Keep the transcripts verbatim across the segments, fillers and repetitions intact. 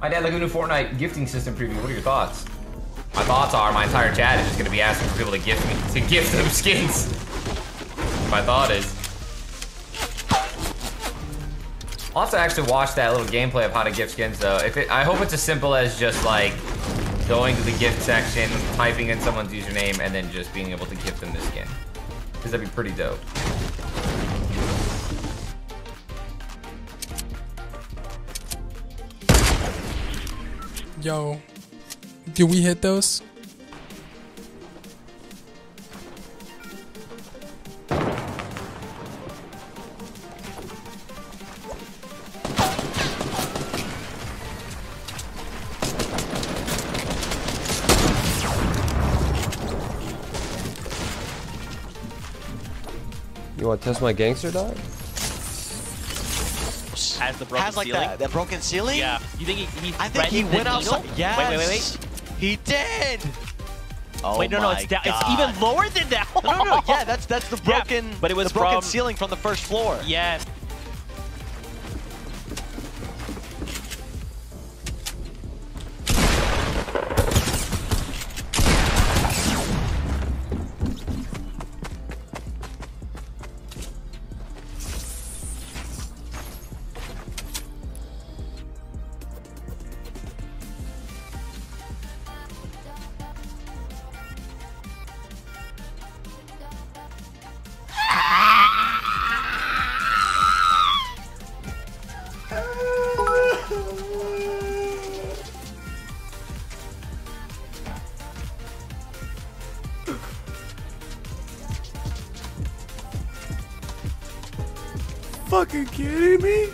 My dad, like a new Fortnite gifting system preview. What are your thoughts? My thoughts are my entire chat is just gonna be asking for people to gift me, to gift them skins. My thought is. I'll have to actually watch that little gameplay of how to gift skins though. If it, I hope it's as simple as just like going to the gift section, typing in someone's username, and then just being able to gift them the skin. Because that'd be pretty dope. Yo, did we hit those? You want to test my gangster dog? Has the broken Has like ceiling? That, that broken ceiling? Yeah. You think he? he I think he went outside. Yes. Wait, wait, wait, wait. He did. Oh wait, no, my no, it's down. God. It's even lower than that. no, no, no. Yeah, that's that's the broken. Yeah, but it was the broken from, ceiling from the first floor. Yeah. Fucking kidding me?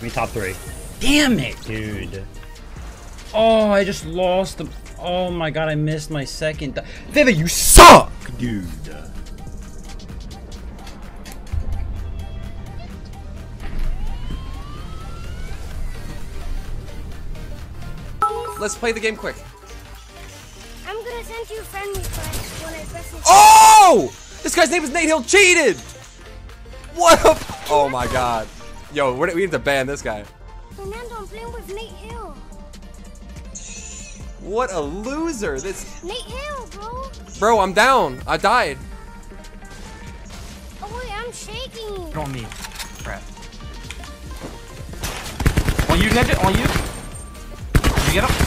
We top three. Damn it, dude. Oh, I just lost the. Oh my god, I missed my second. Viva, you suck, dude. Let's play the game quick. I'm gonna send you a friend request when I press this. Oh! This guy's name is Nate Hill. Cheated! What a. Oh my god. Yo, we're, we have to ban this guy. Fernando, I'm playing with Nate Hill. What a loser. This. Nate Hill, bro. Bro, I'm down. I died. Oh, wait, I'm shaking. Get on me. Crap. On you, Gadget? On you? Did you get him?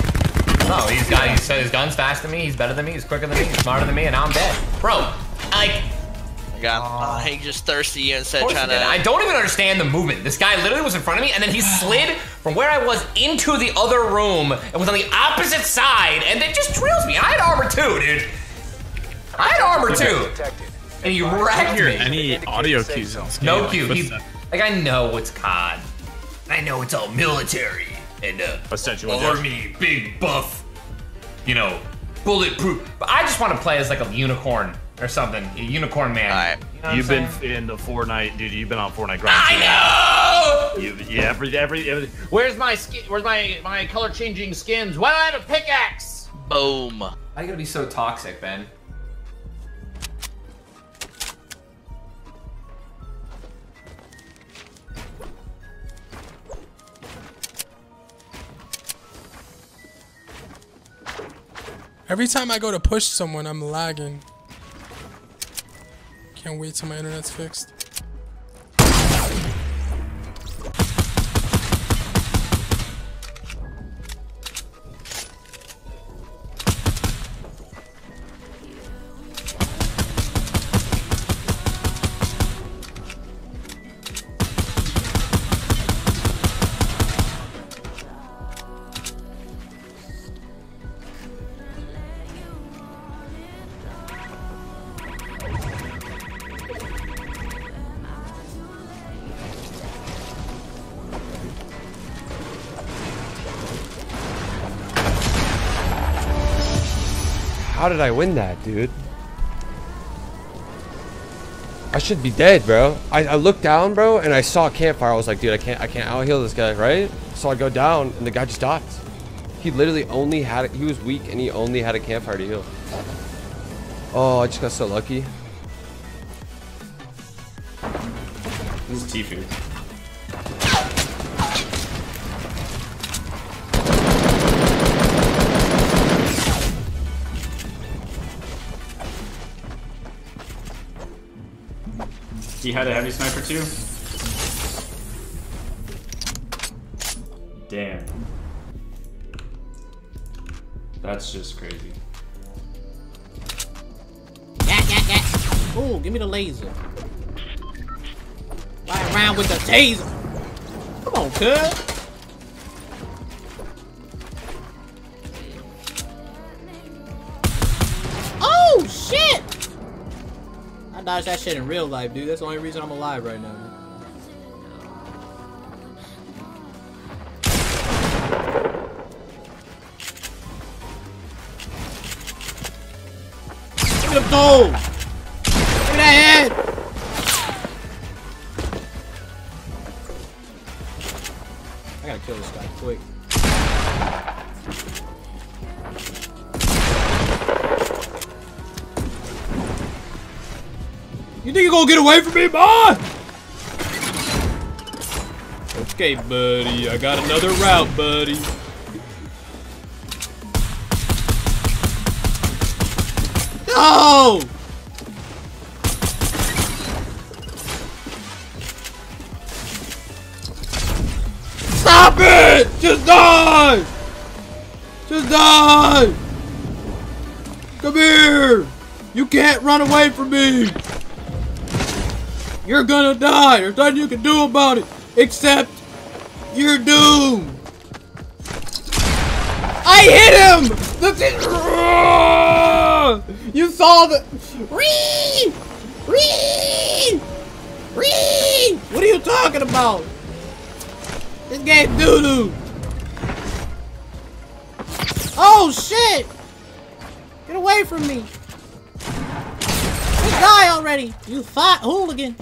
No, he's got, he's, so his gun's faster than me, he's better than me, he's quicker than me, he's smarter than me, and now I'm dead. Bro, I... I got, uh, he just thirsty and said trying to... I don't even understand the movement. This guy literally was in front of me, and then he slid from where I was into the other room, and was on the opposite side, and then just trails me. I had armor too, dude. I had armor too. And he wrecked me. Any audio cues on this game? No cue. He, like, I know it's C O D. I know it's all military. And, uh, army, big buff. You know, bulletproof. But I just want to play as like a unicorn or something. A unicorn man. All right. You know you've been in the Fortnite, dude. You've been on Fortnite grind. I know. You, yeah, every, every every. Where's my skin? Where's my my color changing skins? Why don't I have a pickaxe? Boom. I'm gonna be so toxic, Ben. Every time I go to push someone, I'm lagging. Can't wait till my internet's fixed. How did I win that, dude? I should be dead, bro. I, I looked down, bro, and I saw a campfire. I was like, dude, I can't I can't out heal this guy, right? So I go down and the guy just died. He literally only had it. He was weak and he only had a campfire to heal. Oh, I just got so lucky. This is Tfue. He had a heavy sniper too? Damn. That's just crazy. Gat, gat, gat. Ooh, give me the laser. Fly around with the taser. Come on, cuz. Oh, shit. I dodged that shit in real life, dude. That's the only reason I'm alive right now. Look at him go! Look at that head! I gotta kill this guy quick. You think you're gonna get away from me, boy? Okay, buddy. I got another route, buddy. No! Stop it! Just die! Just die! Come here! You can't run away from me! You're gonna die. There's nothing you can do about it, except you're doomed. I hit him. The th you saw the. Ree! Ree! Ree! What are you talking about? This game doo doo. Oh shit! Get away from me! You die already. You fight hooligan.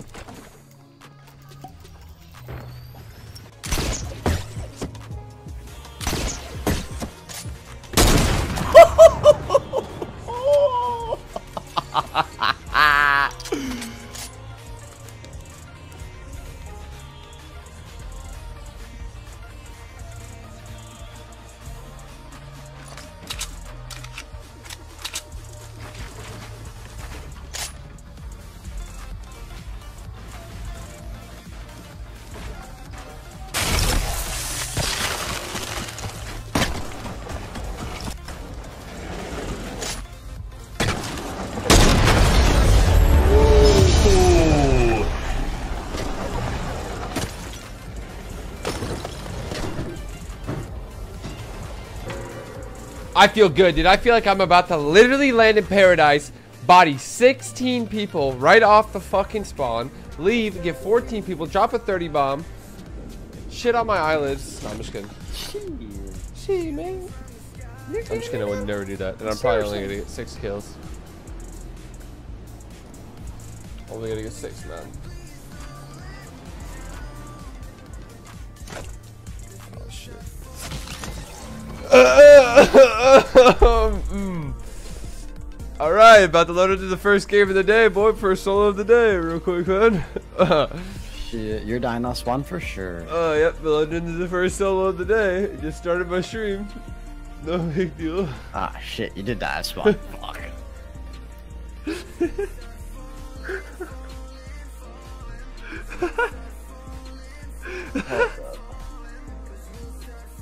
I feel good, dude. I feel like I'm about to literally land in paradise, body sixteen people right off the fucking spawn, leave, get fourteen people, drop a thirty bomb, shit on my eyelids. No, I'm just kidding. She, man. I'm just kidding. I would never do that. And I'm probably only gonna get six kills. Only gonna get six, man. Oh shit. Uh, mm. All right, about to load into the first game of the day, boy. First solo of the day, real quick, man. Shit, you're dying off spawn for sure. Oh, uh, yep, loaded into the first solo of the day. Just started my stream. No big deal. Ah, shit, you did die off spawn. Fuck.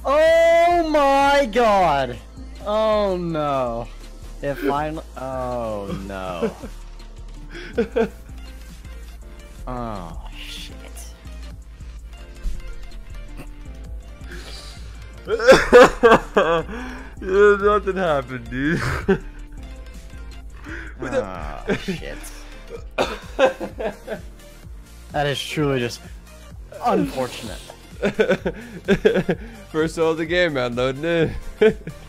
Oh my god. Oh no! If I oh no! Oh shit! Yeah, nothing happened, dude. Oh shit! That is truly just unfortunate. First of all, the game, man, loading in.